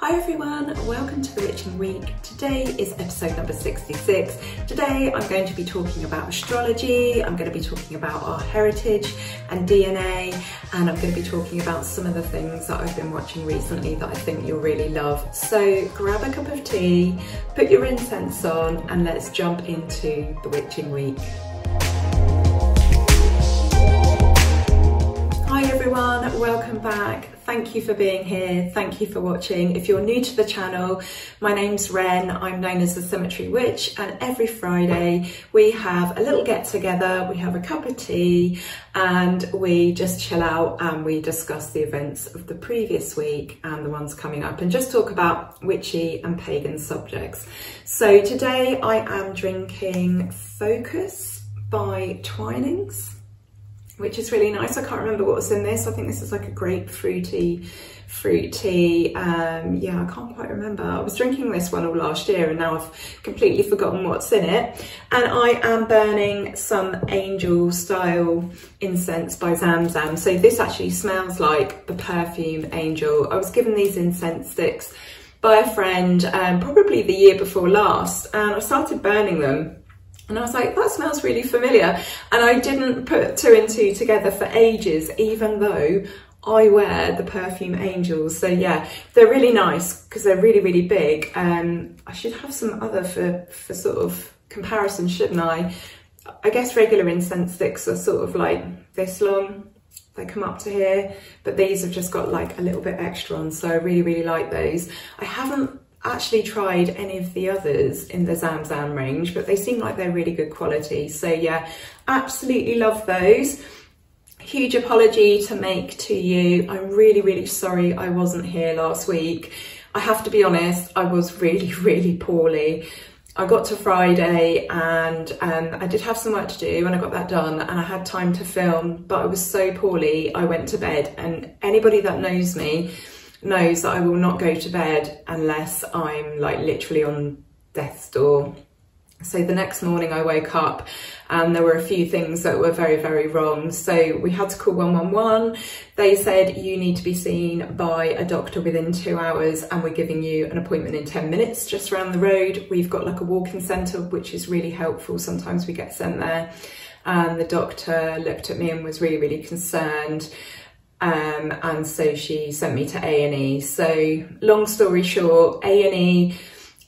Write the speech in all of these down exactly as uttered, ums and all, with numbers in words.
Hi everyone, welcome to The Witching Week. Today is episode number sixty-six. Today I'm going to be talking about astrology, I'm going to be talking about our heritage and D N A, and I'm going to be talking about some of the things that I've been watching recently that I think you'll really love. So grab a cup of tea, put your incense on, and let's jump into The Witching Week. Everyone, welcome back. Thank you for being here. Thank you for watching. If you're new to the channel, my name's Ren. I'm known as The Cemetery Witch, and every Friday we have a little get together, we have a cup of tea, and we just chill out and we discuss the events of the previous week and the ones coming up, and just talk about witchy and pagan subjects. So today I am drinking Focus by Twinings, which is really nice. I can't remember what was in this. I think this is like a grapefruity fruit tea. Um, yeah, I can't quite remember. I was drinking this one all last year and now I've completely forgotten what's in it. And I am burning some angel style incense by Zam Zam. So this actually smells like the perfume Angel. I was given these incense sticks by a friend um, probably the year before last, and I started burning them. And I was like, that smells really familiar. And I didn't put two and two together for ages, even though I wear the perfume Angels. So yeah, they're really nice because they're really, really big. Um, I should have some other for, for sort of comparison, shouldn't I? I guess regular incense sticks are sort of like this long. They come up to here, but these have just got like a little bit extra on. So I really, really like those. I haven't actually tried any of the others in the Zam Zam range, but they seem like they're really good quality. So yeah, absolutely love those. Huge apology to make to you. I'm really, really sorry I wasn't here last week. I have to be honest, I was really, really poorly. I got to Friday and um, I did have some work to do and I got that done and I had time to film, but I was so poorly, I went to bed. And anybody that knows me knows that I will not go to bed unless I'm like literally on death's door. So the next morning I woke up and there were a few things that were very, very wrong. So we had to call one one one. They said, you need to be seen by a doctor within two hours and we're giving you an appointment in ten minutes just around the road. We've got like a walk-in centre, which is really helpful. Sometimes we get sent there. And the doctor looked at me and was really, really concerned. Um, and so she sent me to A and E. So long story short, A and E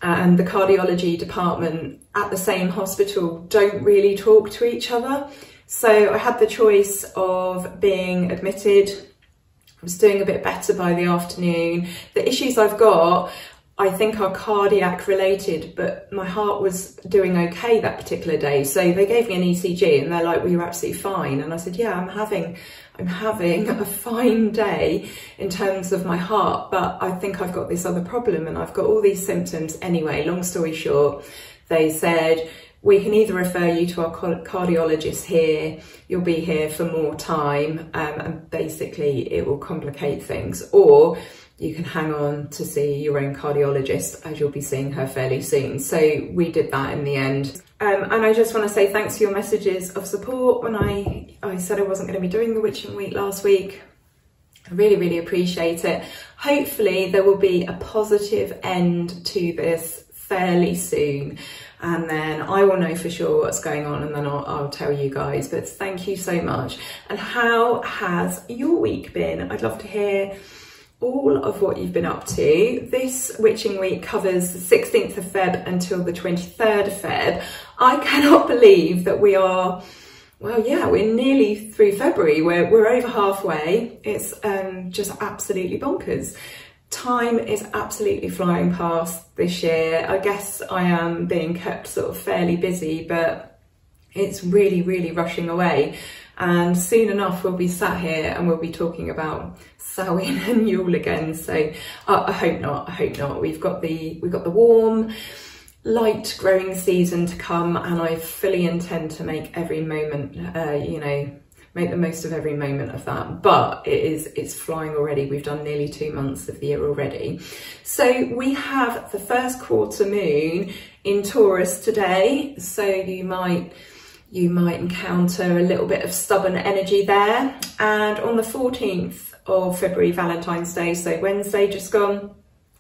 and the cardiology department at the same hospital don't really talk to each other. So I had the choice of being admitted. I was doing a bit better by the afternoon. The issues I've got, I think, are cardiac related, but my heart was doing okay that particular day. So they gave me an E C G and they're like, well, you're absolutely fine. And I said, yeah, I'm having I'm having a fine day in terms of my heart, but I think I've got this other problem and I've got all these symptoms anyway. Long story short, they said, we can either refer you to our cardiologist here, you'll be here for more time, um, and basically it will complicate things, or you can hang on to see your own cardiologist as you'll be seeing her fairly soon. So we did that in the end. Um, and I just want to say thanks for your messages of support when I, I said I wasn't going to be doing the Witching Week last week. I really, really appreciate it. Hopefully there will be a positive end to this fairly soon. And then I will know for sure what's going on and then I'll, I'll tell you guys. But thank you so much. And how has your week been? I'd love to hear all of what you've been up to. This Witching Week covers the sixteenth of Feb until the twenty-third of Feb. I cannot believe that we are, well, yeah, we're nearly through February. We're, we're over halfway. It's um, just absolutely bonkers. Time is absolutely flying past this year. I guess I am being kept sort of fairly busy, but it's really, really rushing away. And soon enough, we'll be sat here and we'll be talking about Samhain and Yule again. So uh, I hope not, I hope not. We've got the we've got the warm, light growing season to come, and I fully intend to make every moment, uh, you know, make the most of every moment of that. But it is, it's flying already. We've done nearly two months of the year already. So we have the first quarter moon in Taurus today. So you might... You might encounter a little bit of stubborn energy there. And on the fourteenth of February, Valentine's Day, so Wednesday just gone,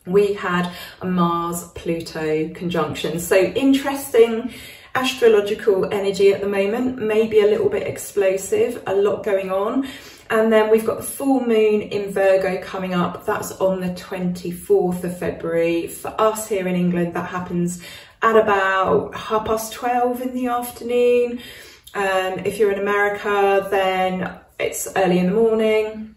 we had a Mars-Pluto conjunction. So interesting astrological energy at the moment, maybe a little bit explosive, a lot going on. And then we've got the full moon in Virgo coming up. That's on the twenty-fourth of February. For us here in England, that happens at about half past twelve in the afternoon. Um, if you're in America, then it's early in the morning.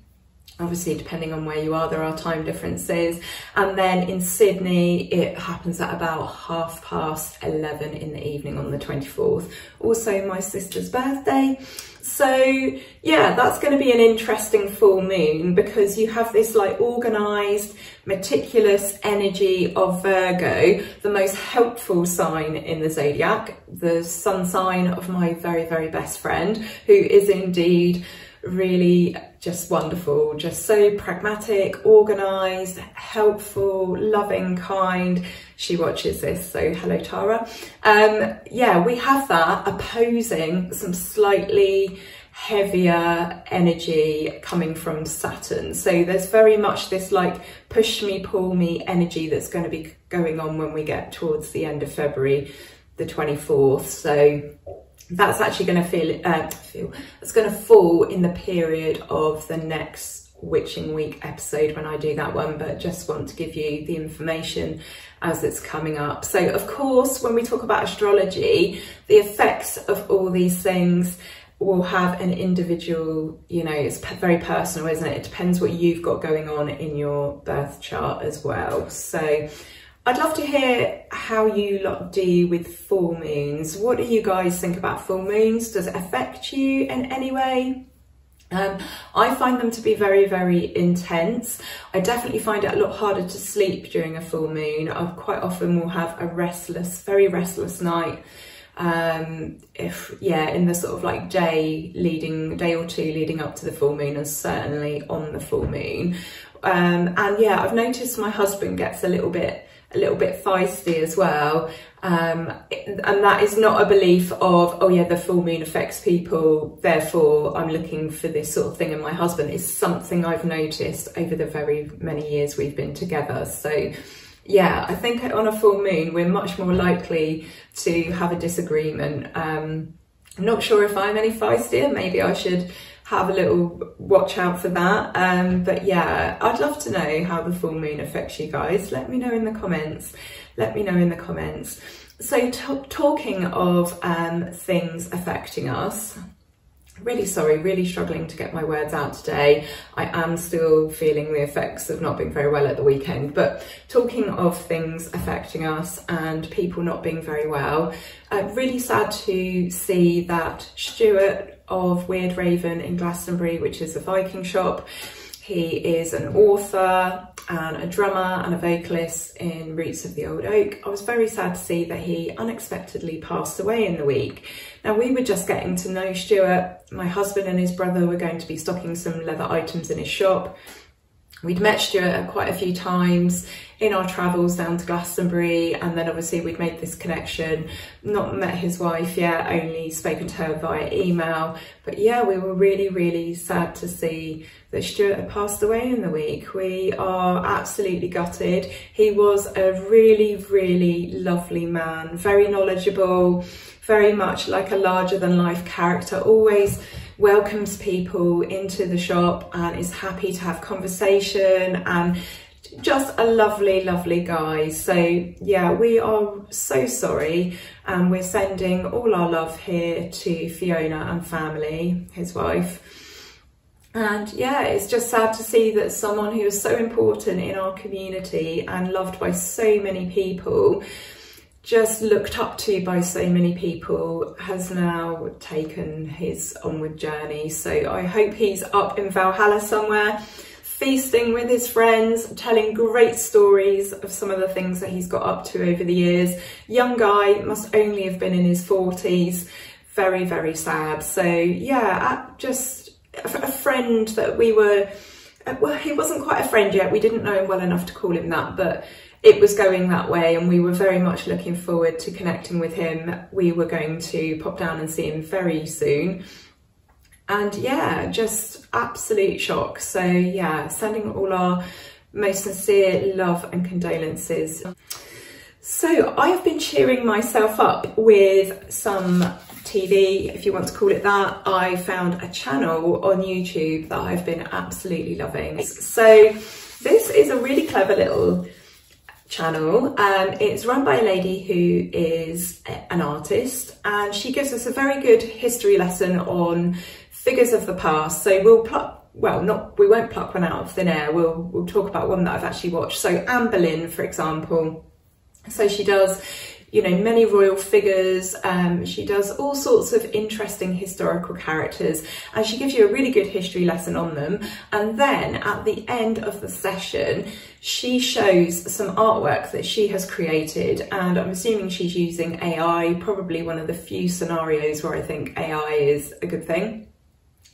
Obviously, depending on where you are, there are time differences. And then in Sydney, it happens at about half past eleven in the evening on the twenty-fourth. Also my sister's birthday. So yeah, that's going to be an interesting full moon, because you have this like organised, meticulous energy of Virgo, the most helpful sign in the zodiac, the sun sign of my very, very best friend, who is indeed really just wonderful, just so pragmatic, organised, helpful, loving, kind. She watches this, so hello Tara. Um, yeah, we have that opposing some slightly heavier energy coming from Saturn. So there's very much this like push me, pull me energy that's going to be going on when we get towards the end of February, the twenty-fourth. So that's actually going to feel, uh, feel it's going to fall in the period of the next Witching Week episode when I do that one, but just want to give you the information as it's coming up. So of course, when we talk about astrology, the effects of all these things will have an individual, you know, it's very personal, isn't it? It depends what you've got going on in your birth chart as well. So I'd love to hear how you lot do with full moons. What do you guys think about full moons? Does it affect you in any way? Um, I find them to be very, very intense. I definitely find it a lot harder to sleep during a full moon. I quite often will have a restless, very restless night. Um, if, yeah, in the sort of like day leading, day or two leading up to the full moon, and certainly on the full moon. Um, and yeah, I've noticed my husband gets a little bit a little bit feisty as well, um, and that is not a belief of, oh yeah, the full moon affects people, therefore I'm looking for this sort of thing in my husband. It's something I've noticed over the very many years we've been together. So yeah, I think on a full moon we're much more likely to have a disagreement. um, I'm not sure if I'm any feistier, maybe I should have a little watch out for that. Um, but yeah, I'd love to know how the full moon affects you guys. Let me know in the comments. Let me know in the comments. So talking of um, things affecting us, really sorry, really struggling to get my words out today. I am still feeling the effects of not being very well at the weekend, but talking of things affecting us and people not being very well, uh, really sad to see that Stuart of Weird Raven in Glastonbury, which is a Viking shop. He is an author and a drummer and a vocalist in Roots of the Old Oak. I was very sad to see that he unexpectedly passed away in the week. Now, we were just getting to know Stuart. My husband and his brother were going to be stocking some leather items in his shop. We'd met Stuart quite a few times in our travels down to Glastonbury, and then obviously we'd made this connection, not met his wife yet, only spoken to her via email. But yeah, we were really, really sad to see that Stuart had passed away in the week. We are absolutely gutted. He was a really, really lovely man, very knowledgeable, very much like a larger than life character, always welcomes people into the shop and is happy to have conversation, and just a lovely, lovely guy. So yeah, we are so sorry, and we're sending all our love here to Fiona and family, his wife. And yeah, it's just sad to see that someone who is so important in our community and loved by so many people, just looked up to by so many people, has now taken his onward journey. So I hope he's up in Valhalla somewhere, feasting with his friends, telling great stories of some of the things that he's got up to over the years. Young guy, must only have been in his forties. Very, very sad. So yeah, just a friend that we were, well, he wasn't quite a friend yet. We didn't know him well enough to call him that, but it was going that way, and we were very much looking forward to connecting with him. We were going to pop down and see him very soon. And yeah, just absolute shock. So yeah, sending all our Most sincere love and condolences. So I have been cheering myself up with some T V, if you want to call it that. I found a channel on YouTube that I've been absolutely loving. So this is a really clever little channel. Um, it's run by a lady who is an artist, and she gives us a very good history lesson on figures of the past. So we'll pluck, well, not, we won't pluck one out of thin air. We'll, we'll talk about one that I've actually watched. So Anne Boleyn, for example. So she does, you know, many royal figures. Um, she does all sorts of interesting historical characters, and she gives you a really good history lesson on them. And then at the end of the session, she shows some artwork that she has created, and I'm assuming she's using A I, probably one of the few scenarios where I think A I is a good thing.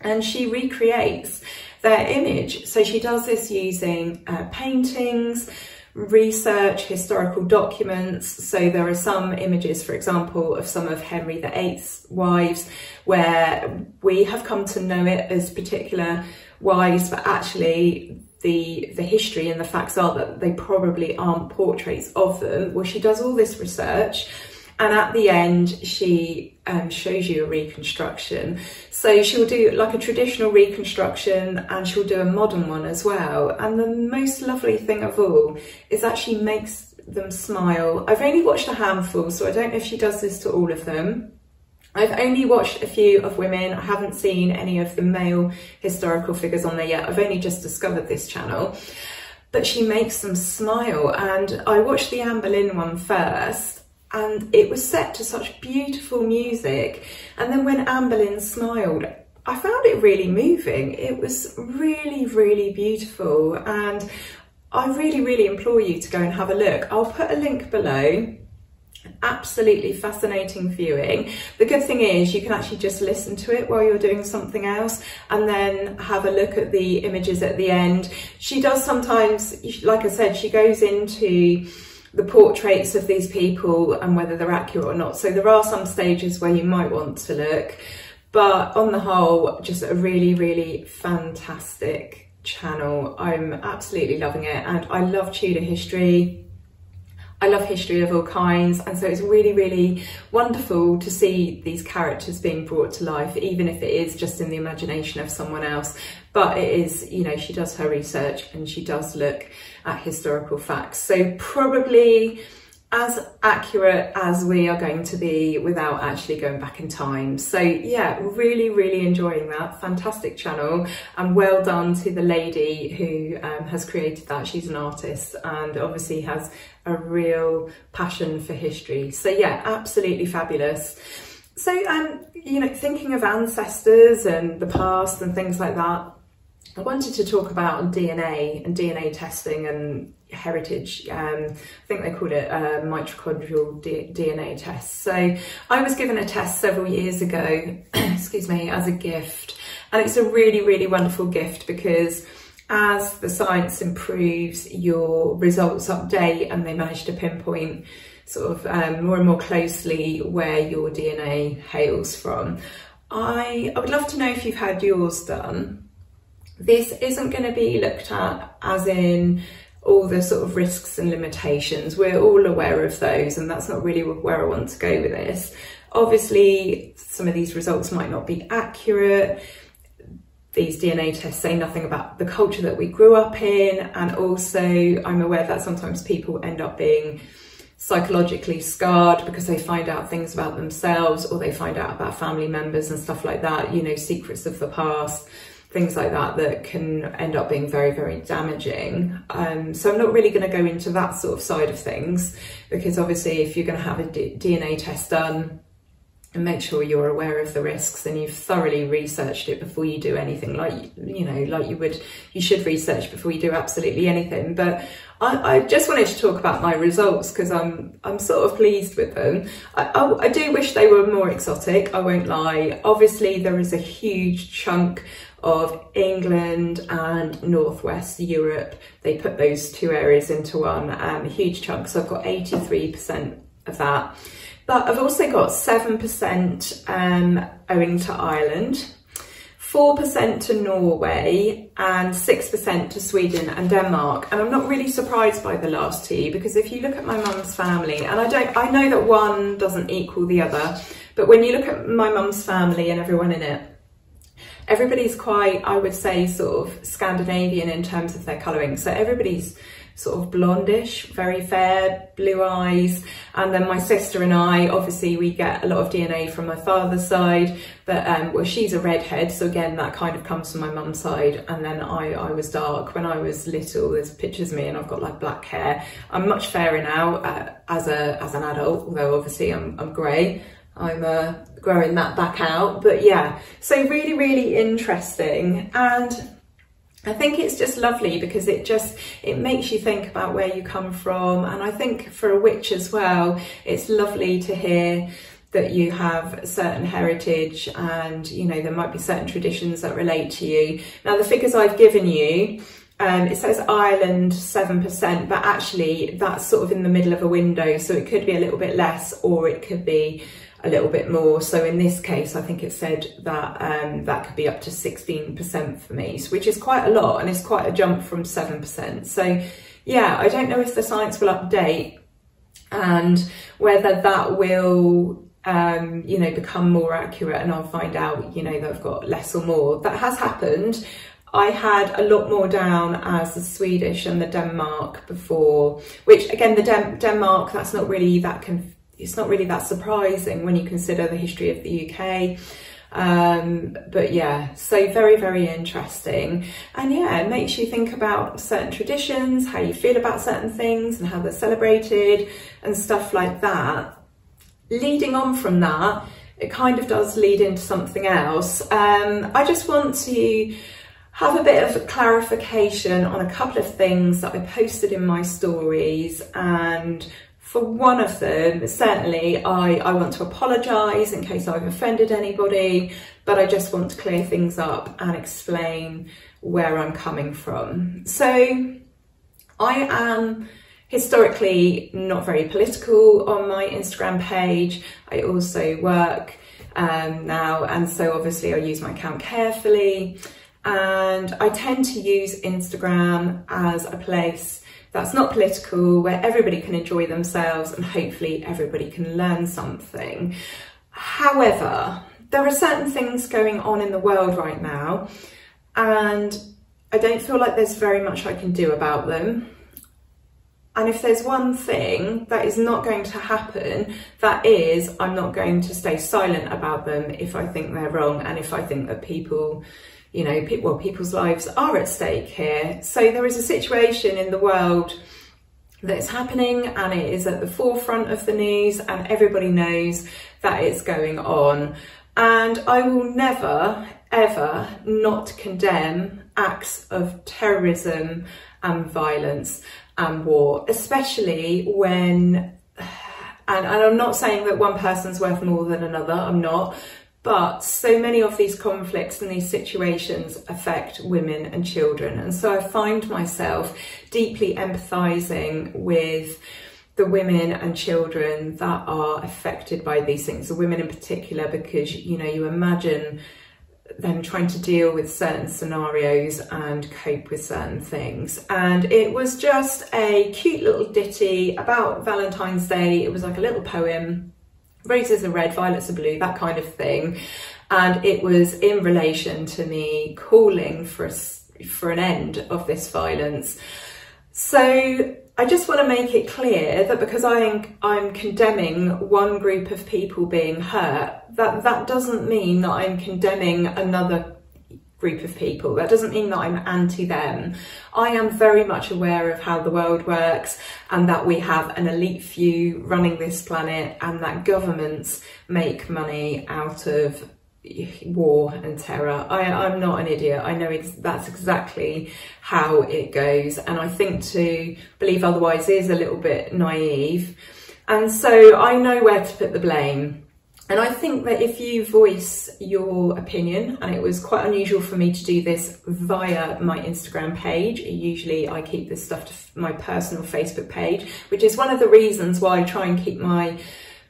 And she recreates their image. So she does this using uh, paintings, research, historical documents. So there are some images, for example, of some of Henry the eighth's wives, where we have come to know it as particular wives, but actually the the history and the facts are that they probably aren't portraits of them. Well, she does all this research, and at the end she um, shows you a reconstruction. So she'll do like a traditional reconstruction, and she'll do a modern one as well. And the most lovely thing of all is that she makes them smile. I've only watched a handful, so I don't know if she does this to all of them. I've only watched a few of women. I haven't seen any of the male historical figures on there yet. I've only just discovered this channel. But she makes them smile, and I watched the Anne Boleyn one first, and it was set to such beautiful music. And then when Anne Boleyn smiled, I found it really moving. It was really, really beautiful. And I really, really implore you to go and have a look. I'll put a link below. Absolutely fascinating viewing. The good thing is you can actually just listen to it while you're doing something else, and then have a look at the images at the end. She does sometimes, like I said, she goes into the portraits of these people and whether they're accurate or not. So there are some stages where you might want to look, but on the whole, just a really, really fantastic channel. I'm absolutely loving it, and I love Tudor history. I love history of all kinds, and so it's really, really wonderful to see these characters being brought to life, even if it is just in the imagination of someone else. But it is, you know, she does her research and she does look at historical facts. So probably as accurate as we are going to be without actually going back in time. So yeah, really, really enjoying that. Fantastic channel, and well done to the lady who um, has created that. She's an artist and obviously has a real passion for history. So yeah, absolutely fabulous. So, um, you know, thinking of ancestors and the past and things like that, I wanted to talk about D N A and D N A testing and heritage. Um, I think they called it uh, mitochondrial D DNA test. So I was given a test several years ago, excuse me, as a gift. And it's a really, really wonderful gift, because as the science improves, your results update, and they manage to pinpoint sort of um, more and more closely where your D N A hails from. I, I would love to know if you've had yours done. This isn't going to be looked at as in all the sort of risks and limitations. We're all aware of those, and that's not really where I want to go with this. Obviously, some of these results might not be accurate. These D N A tests say nothing about the culture that we grew up in, and also I'm aware that sometimes people end up being psychologically scarred because they find out things about themselves, or they find out about family members and stuff like that, you know, secrets of the past, things like that, that can end up being very, very damaging. Um, so I'm not really going to go into that sort of side of things, because obviously if you're going to have a D N A test done, and make sure you're aware of the risks and you've thoroughly researched it before you do anything, like, you know, like you would, you should research before you do absolutely anything. But I, I just wanted to talk about my results, because I'm, I'm sort of pleased with them. I, I, I do wish they were more exotic, I won't lie. Obviously there is a huge chunk of England and Northwest Europe. They put those two areas into one, um, huge chunk. So I've got eighty-three percent of that. But I've also got seven percent um, owing to Ireland, four percent to Norway and six percent to Sweden and Denmark. And I'm not really surprised by the last two, because if you look at my mum's family, and I don't, I know that one doesn't equal the other, but when you look at my mum's family and everyone in it, everybody's quite, I would say, sort of Scandinavian in terms of their colouring. So everybody's sort of blondish, very fair, blue eyes. And then my sister and I, obviously we get a lot of D N A from my father's side, but um, well, she's a redhead. So again, that kind of comes from my mum's side. And then I, I was dark when I was little. There's pictures of me and I've got like black hair. I'm much fairer now uh, as a as an adult, although obviously I'm, I'm grey. I'm uh, growing that back out, but yeah, so really, really interesting. And I think it's just lovely because it just, it makes you think about where you come from. And I think for a witch as well, it's lovely to hear that you have a certain heritage and, you know, there might be certain traditions that relate to you. Now, the figures I've given you, Um, it says Ireland seven percent, but actually that's sort of in the middle of a window, so it could be a little bit less or it could be a little bit more. So in this case, I think it said that um, that could be up to sixteen percent for me, which is quite a lot, and it's quite a jump from seven percent. So yeah, I don't know if the science will update and whether that will Um, you know, become more accurate, and I'll find out, you know, that I've got less or more. That has happened. I had a lot more down as the Swedish and the Denmark before, which again, the Den Denmark, that's not really that, conf it's not really that surprising when you consider the history of the U K. Um, but yeah, so very, very interesting. And yeah, it makes you think about certain traditions, how you feel about certain things and how they're celebrated and stuff like that. Leading on from that, it kind of does lead into something else. Um, I just want to have a bit of clarification on a couple of things that I posted in my stories. And for one of them, certainly, I, I want to apologise in case I've offended anybody, but I just want to clear things up and explain where I'm coming from. So I am historically not very political on my Instagram page. I also work um, now, and so obviously I use my account carefully, and I tend to use Instagram as a place that's not political, where everybody can enjoy themselves and hopefully everybody can learn something. However, there are certain things going on in the world right now, and I don't feel like there's very much I can do about them. And if there's one thing that is not going to happen, that is, I'm not going to stay silent about them if I think they're wrong, and if I think that people, you know, pe well, people's lives are at stake here. So there is a situation in the world that's happening, and it is at the forefront of the news, and everybody knows that it's going on. And I will never, ever not condemn acts of terrorism and violence and war, especially when, and, and I'm not saying that one person's worth more than another, I'm not, but so many of these conflicts and these situations affect women and children. And so I find myself deeply empathising with the women and children that are affected by these things, the women in particular, because, you know, you imagine them trying to deal with certain scenarios and cope with certain things. And it was just a cute little ditty about Valentine's Day. It was like a little poem, roses are red, violets are blue, that kind of thing. And it was in relation to me calling for, a, for an end of this violence. So I just want to make it clear that because I, I'm condemning one group of people being hurt, that that doesn't mean that I'm condemning another group of people. That doesn't mean that I'm anti them. I am very much aware of how the world works, and that we have an elite few running this planet, and that governments make money out of war and terror. I, I'm not an idiot. I know it's, that's exactly how it goes, and I think to believe otherwise is a little bit naive. And so I know where to put the blame. And I think that if you voice your opinion, and it was quite unusual for me to do this via my Instagram page, usually I keep this stuff to my personal Facebook page, which is one of the reasons why I try and keep my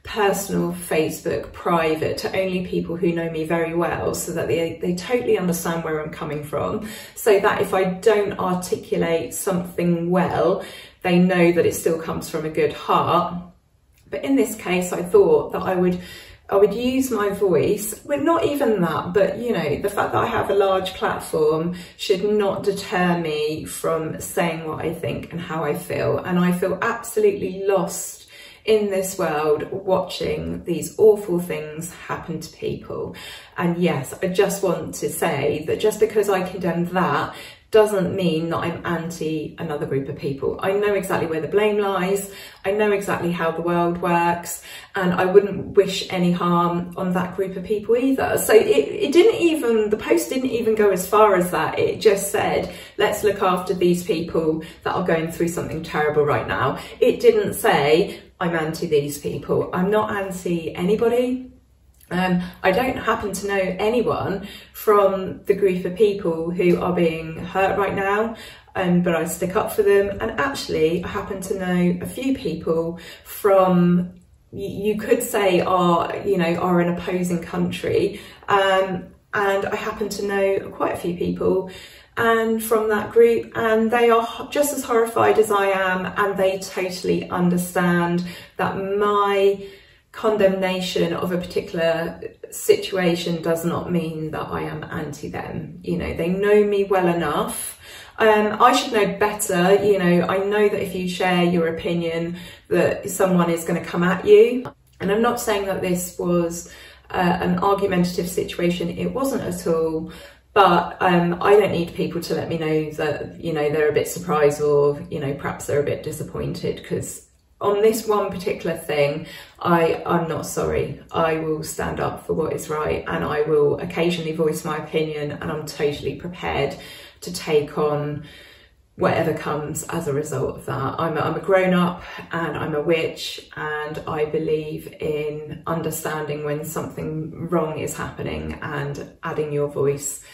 personal Facebook private to only people who know me very well, so that they, they totally understand where I'm coming from, so that if I don't articulate something well, they know that it still comes from a good heart. But in this case, I thought that I would I would use my voice. Well, not even that, but you know, the fact that I have a large platform should not deter me from saying what I think and how I feel. And I feel absolutely lost in this world watching these awful things happen to people. And yes, I just want to say that just because I condemn that doesn't mean that I'm anti another group of people. I know exactly where the blame lies. I know exactly how the world works, and I wouldn't wish any harm on that group of people either. So it, it didn't even, the post didn't even go as far as that. It just said, let's look after these people that are going through something terrible right now. It didn't say, I'm anti these people. I'm not anti anybody. Um, I don't happen to know anyone from the group of people who are being hurt right now, um, but I stick up for them. And actually, I happen to know a few people from, you could say, are, you know, are an opposing country. Um, and I happen to know quite a few people and from that group, and they are just as horrified as I am, and they totally understand that my condemnation of a particular situation does not mean that I am anti them. You know, they know me well enough. Um, I should know better. You know, I know that if you share your opinion that someone is going to come at you. And I'm not saying that this was uh, an argumentative situation. It wasn't at all. But um, I don't need people to let me know that, you know, they're a bit surprised, or, you know, perhaps they're a bit disappointed, because on this one particular thing, I, I'm not sorry. I will stand up for what is right, and I will occasionally voice my opinion, and I'm totally prepared to take on whatever comes as a result of that. I'm a, I'm a grown up, and I'm a witch, and I believe in understanding when something wrong is happening and adding your voice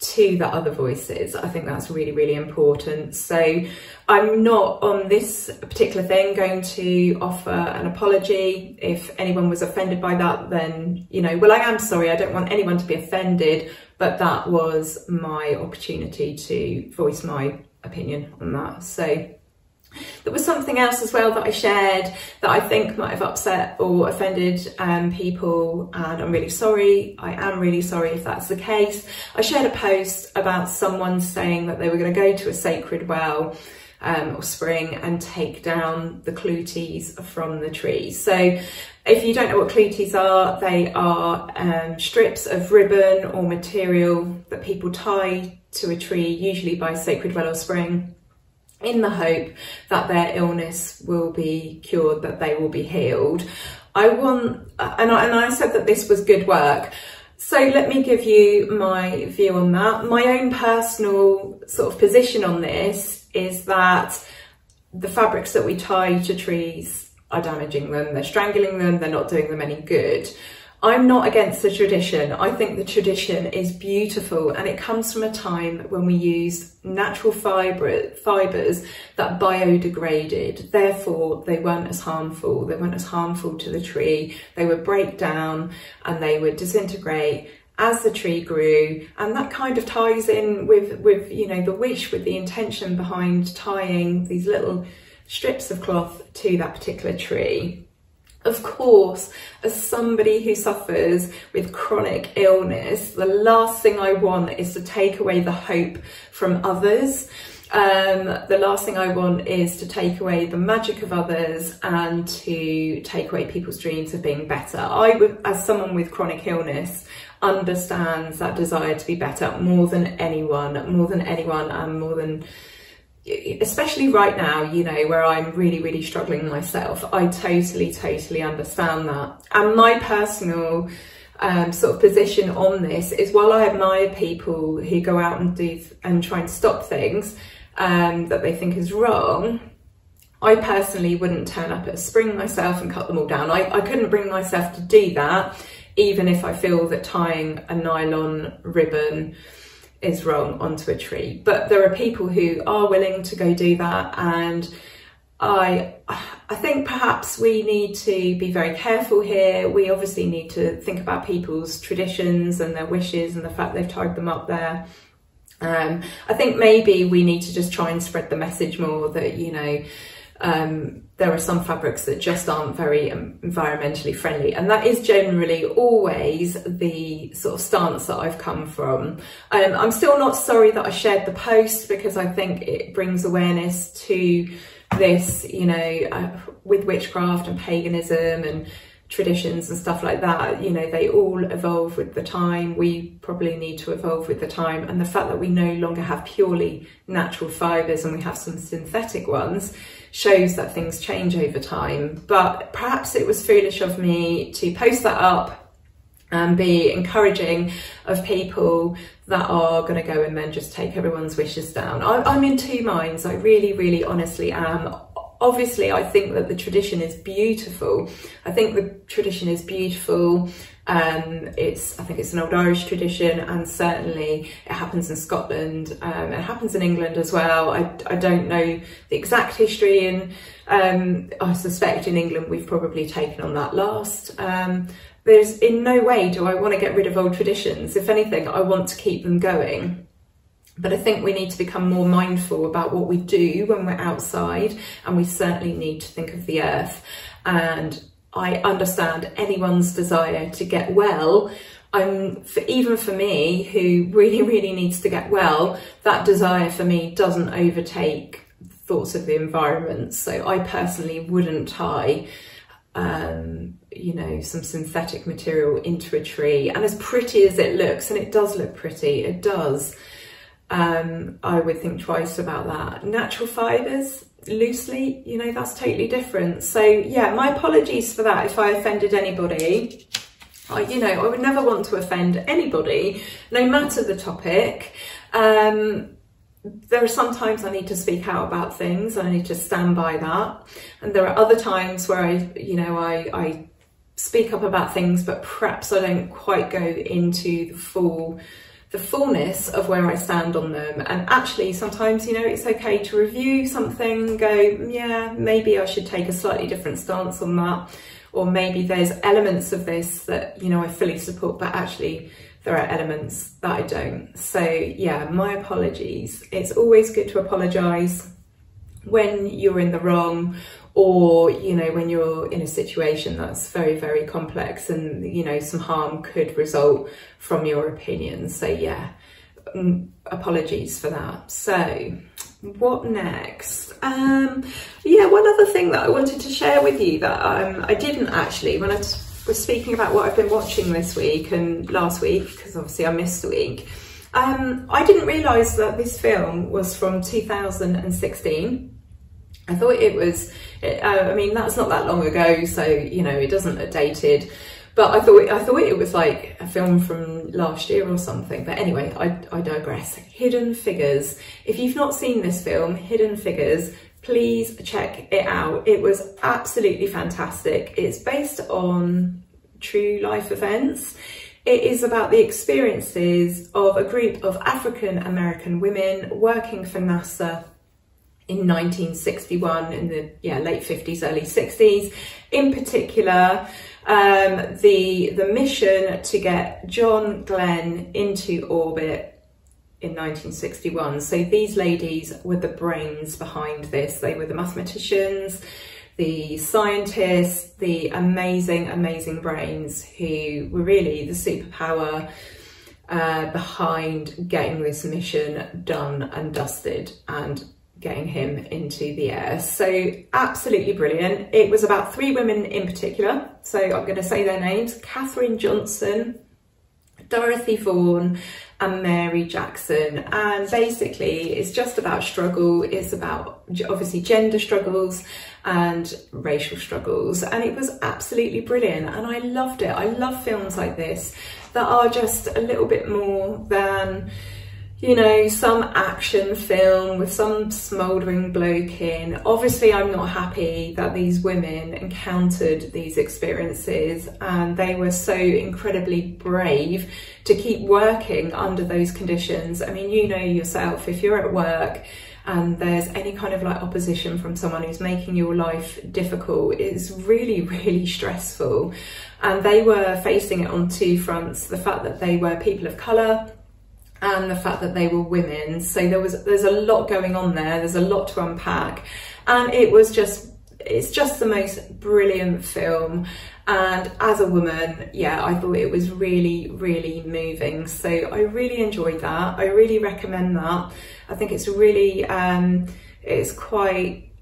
to the other voices. I think that's really, really important. So I'm not on this particular thing going to offer an apology. If anyone was offended by that, then, you know, well, I am sorry. I don't want anyone to be offended, but that was my opportunity to voice my opinion on that. So there was something else as well that I shared that I think might have upset or offended um, people, and I'm really sorry. I am really sorry if that's the case. I shared a post about someone saying that they were going to go to a sacred well um, or spring and take down the clooties from the tree. So if you don't know what clooties are, they are um, strips of ribbon or material that people tie to a tree, usually by sacred well or spring, in the hope that their illness will be cured, that they will be healed. I want, and I, and I said that this was good work. So let me give you my view on that. My own personal sort of position on this is that the fabrics that we tie to trees are damaging them, they're strangling them, they're not doing them any good. I'm not against the tradition. I think the tradition is beautiful, and it comes from a time when we use natural fibre, fibres that biodegraded. Therefore, they weren't as harmful. They weren't as harmful to the tree. They would break down and they would disintegrate as the tree grew. And that kind of ties in with, with you know, the wish, with the intention behind tying these little strips of cloth to that particular tree. Of course, as somebody who suffers with chronic illness, the last thing I want is to take away the hope from others. Um, the last thing I want is to take away the magic of others and to take away people's dreams of being better. I, as someone with chronic illness, understands that desire to be better more than anyone, more than anyone and more than... especially right now, you know, where I'm really, really struggling myself. I totally, totally understand that. And my personal um, sort of position on this is, while I admire people who go out and do and try and stop things um, that they think is wrong, I personally wouldn't turn up at a spring myself and cut them all down. I, I couldn't bring myself to do that, even if I feel that tying a nylon ribbon is wrong onto a tree. But there are people who are willing to go do that, and I, I think perhaps we need to be very careful here. We obviously need to think about people's traditions and their wishes and the fact they've tied them up there. Um, I think maybe we need to just try and spread the message more that, you know, um, there are some fabrics that just aren't very environmentally friendly. And that is generally always the sort of stance that I've come from. Um, I'm still not sorry that I shared the post, because I think it brings awareness to this, you know, uh, with witchcraft and paganism and traditions and stuff like that, you know, they all evolve with the time. We probably need to evolve with the time, and the fact that we no longer have purely natural fibres and we have some synthetic ones shows that things change over time. But perhaps it was foolish of me to post that up and be encouraging of people that are going to go and then just take everyone's wishes down. I, I'm in two minds. I really, really honestly am. Obviously, I think that the tradition is beautiful. I think the tradition is beautiful. Um, it's, I think it's an old Irish tradition, and certainly it happens in Scotland. Um, it happens in England as well. I, I don't know the exact history, and um, I suspect in England we've probably taken on that last. Um, there's in no way do I want to get rid of old traditions. If anything, I want to keep them going. But I think we need to become more mindful about what we do when we're outside, and we certainly need to think of the earth. And I understand anyone's desire to get well. I'm, for, even for me, who really, really needs to get well, that desire for me doesn't overtake thoughts of the environment. So I personally wouldn't tie um you know, some synthetic material into a tree. And as pretty as it looks, and it does look pretty, it does, Um, I would think twice about that. Natural fibres, loosely, you know, that's totally different. So yeah, my apologies for that if I offended anybody. I, you know, I would never want to offend anybody, no matter the topic. Um, there are some times I need to speak out about things, I need to stand by that. And there are other times where I, you know, I, I speak up about things, but perhaps I don't quite go into the full the fullness of where I stand on them. And actually sometimes, you know, it's okay to review something and go, yeah, maybe I should take a slightly different stance on that, or maybe there's elements of this that, you know, I fully support, but actually there are elements that I don't. So yeah, my apologies. It's always good to apologise when you're in the wrong, or, you know, when you're in a situation that's very, very complex and, you know, some harm could result from your opinion. So yeah, apologies for that. So what next? Um, yeah, one other thing that I wanted to share with you that um, I didn't actually, when I was speaking about what I've been watching this week and last week, because obviously I missed a week, um, I didn't realise that this film was from two thousand sixteen. I thought it was, uh, I mean, that's not that long ago, so, you know, it doesn't look dated, but I thought, I thought it was like a film from last year or something. But anyway, I, I digress. Hidden Figures. If you've not seen this film, Hidden Figures, please check it out. It was absolutely fantastic. It's based on true life events. It is about the experiences of a group of African American women working for NASA in nineteen sixty-one, in the yeah, late fifties, early sixties. In particular, um, the, the mission to get John Glenn into orbit in nineteen sixty-one. So these ladies were the brains behind this. They were the mathematicians, the scientists, the amazing, amazing brains who were really the superpower uh, behind getting this mission done and dusted and getting him into the air. So absolutely brilliant. It was about three women in particular, so I'm going to say their names: Katherine Johnson, Dorothy Vaughan and Mary Jackson. And basically it's just about struggle. It's about obviously gender struggles and racial struggles, and it was absolutely brilliant and I loved it. I love films like this that are just a little bit more than, you know, some action film with some smouldering bloke in. Obviously, I'm not happy that these women encountered these experiences, and they were so incredibly brave to keep working under those conditions. I mean, you know yourself, if you're at work and there's any kind of like opposition from someone who's making your life difficult, it's really, really stressful. And they were facing it on two fronts, the fact that they were people of colour and the fact that they were women. So there was, there's a lot going on there. There's a lot to unpack. And it was just, it's just the most brilliant film. And as a woman, yeah, I thought it was really, really moving. So I really enjoyed that. I really recommend that. I think it's really, um, it's quite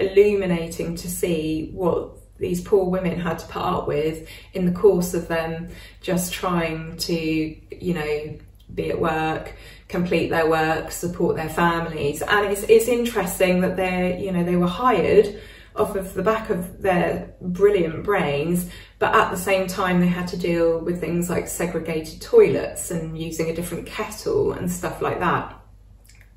illuminating to see what these poor women had to put up with in the course of them just trying to, you know, be at work, complete their work, support their families. And it's, it's interesting that they're, you know, they were hired off of the back of their brilliant brains, but at the same time they had to deal with things like segregated toilets and using a different kettle and stuff like that.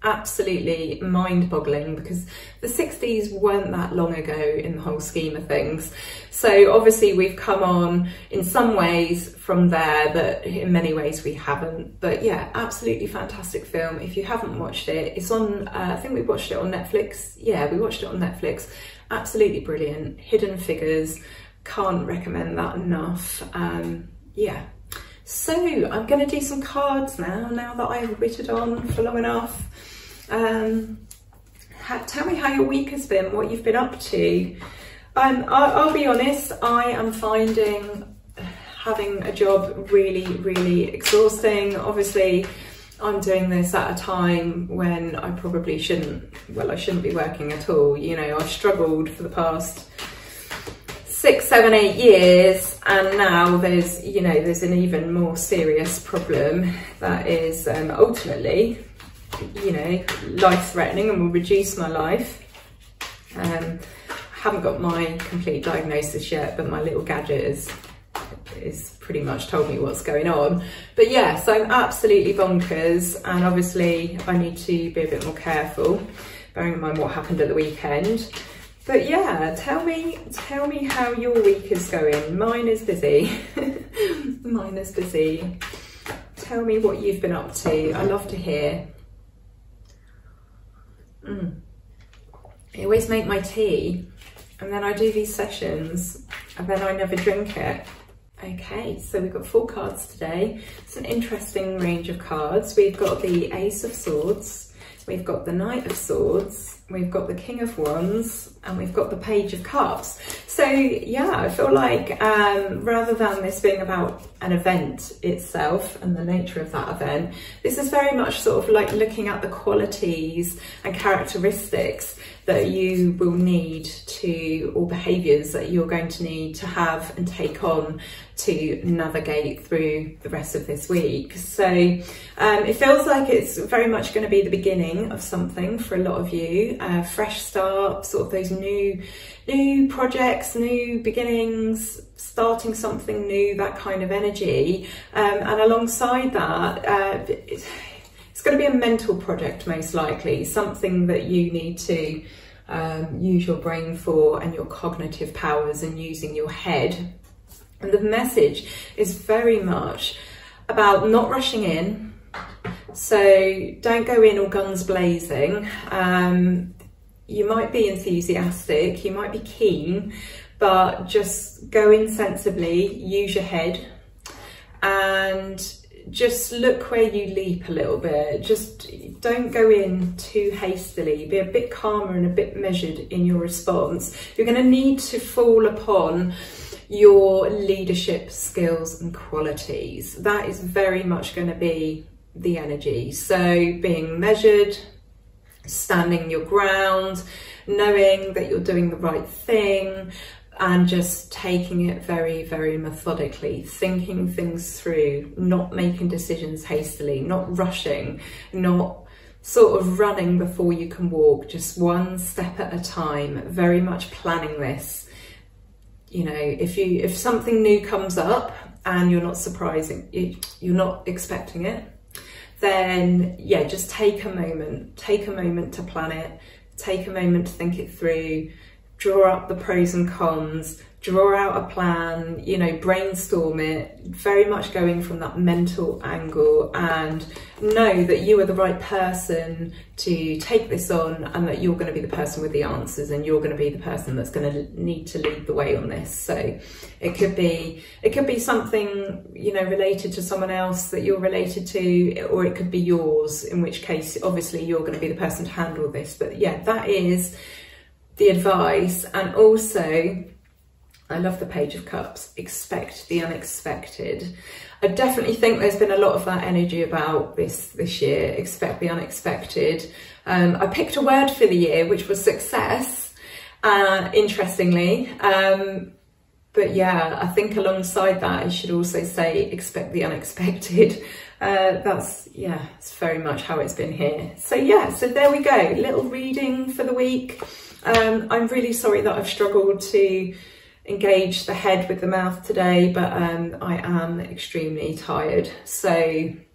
Absolutely mind-boggling, because the sixties weren't that long ago in the whole scheme of things. So obviously we've come on in some ways from there, but in many ways we haven't. But yeah, absolutely fantastic film. If you haven't watched it, it's on, uh, I think we watched it on Netflix. Yeah, we watched it on Netflix. Absolutely brilliant. Hidden Figures, can't recommend that enough. Um, yeah. So I'm going to do some cards now, now that I've witted on for long enough. Um, tell me how your week has been, what you've been up to. Um, I'll, I'll be honest, I am finding having a job really, really exhausting. Obviously, I'm doing this at a time when I probably shouldn't, well, I shouldn't be working at all. You know, I've struggled for the past six, seven, eight years, and now there's, you know, there's an even more serious problem that is um, ultimately, you know, life-threatening and will reduce my life. Um, I haven't got my complete diagnosis yet, but my little gadget is, is pretty much told me what's going on. But yeah, so I'm absolutely bonkers, and obviously I need to be a bit more careful, bearing in mind what happened at the weekend. But yeah, tell me, tell me how your week is going. Mine is busy. Mine is busy. Tell me what you've been up to. I love to hear. Mm. I always make my tea, and then I do these sessions, and then I never drink it. Okay, so we've got four cards today. It's an interesting range of cards. We've got the Ace of Swords. We've got the Knight of Swords, we've got the King of Wands, and we've got the Page of Cups. So yeah, I feel like um, rather than this being about an event itself and the nature of that event, this is very much sort of like looking at the qualities and characteristics that you will need to, or behaviours that you're going to need to have and take on to navigate through the rest of this week. So um, it feels like it's very much going to be the beginning of something for a lot of you, uh, fresh start, sort of those new new projects, new beginnings, starting something new, that kind of energy. Um, and alongside that, uh, it's, it's going to be a mental project, most likely, something that you need to um, use your brain for and your cognitive powers and using your head. And the message is very much about not rushing in. So don't go in all guns blazing. Um, you might be enthusiastic, you might be keen, but just go in sensibly, use your head, and just look where you leap a little bit. Just don't go in too hastily. Be a bit calmer and a bit measured in your response. You're going to need to fall upon your leadership skills and qualities. That is very much going to be the energy. So being measured, standing your ground, knowing that you're doing the right thing, and just taking it very, very methodically, thinking things through, not making decisions hastily, not rushing, not sort of running before you can walk, just one step at a time, very much planning this. You know, if you if something new comes up and you're not surprising, you're not expecting it, then yeah, just take a moment, take a moment to plan it, take a moment to think it through, draw up the pros and cons, draw out a plan, you know, brainstorm it, very much going from that mental angle, and know that you are the right person to take this on and that you're going to be the person with the answers and you're going to be the person that's going to need to lead the way on this. So it could be, it could be something, you know, related to someone else that you're related to, or it could be yours, in which case, obviously, you're going to be the person to handle this. But yeah, that is the advice. And also, I love the Page of Cups, expect the unexpected. I definitely think there's been a lot of that energy about this this year, expect the unexpected. Um, I picked a word for the year, which was success, uh, interestingly. Um, but yeah, I think alongside that, I should also say expect the unexpected. Uh, that's, yeah, it's very much how it's been here. So yeah, so there we go, little reading for the week. Um, I'm really sorry that I've struggled to engage the head with the mouth today, but um, I am extremely tired, so, and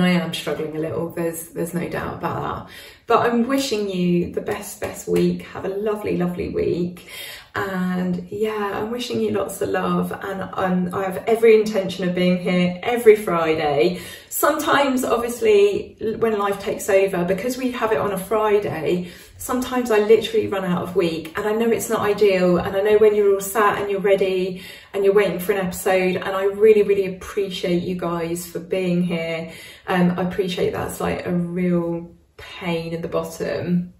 I am struggling a little, there's there's no doubt about that, but I'm wishing you the best best week. Have a lovely lovely week, and yeah, I'm wishing you lots of love, and um, I have every intention of being here every Friday. Sometimes obviously when life takes over, because we have it on a Friday, sometimes I literally run out of week, and I know it's not ideal, and I know when you're all sat and you're ready and you're waiting for an episode, and I really really appreciate you guys for being here. um, I appreciate that's like a real pain in the bottom,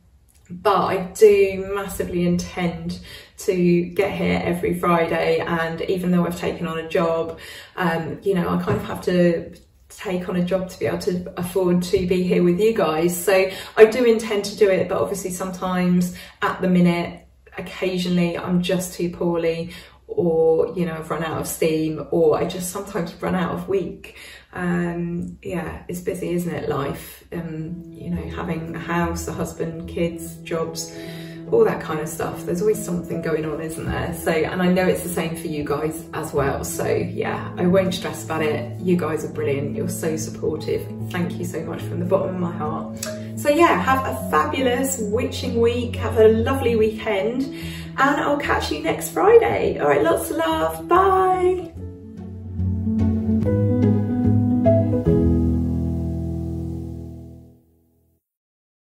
but I do massively intend to get here every Friday, and even though I've taken on a job, um, you know, I kind of have to take on a job to be able to afford to be here with you guys, so I do intend to do it, but obviously sometimes at the minute, occasionally I'm just too poorly, or you know, I've run out of steam, or I just sometimes run out of week. Um yeah, it's busy, isn't it, life? Um you know, having a house, a husband, kids, jobs, all that kind of stuff, there's always something going on, isn't there? So, and I know it's the same for you guys as well, so yeah, I won't stress about it. You guys are brilliant, you're so supportive, thank you so much from the bottom of my heart. So yeah, have a fabulous witching week, have a lovely weekend, and I'll catch you next Friday. All right, lots of love, bye.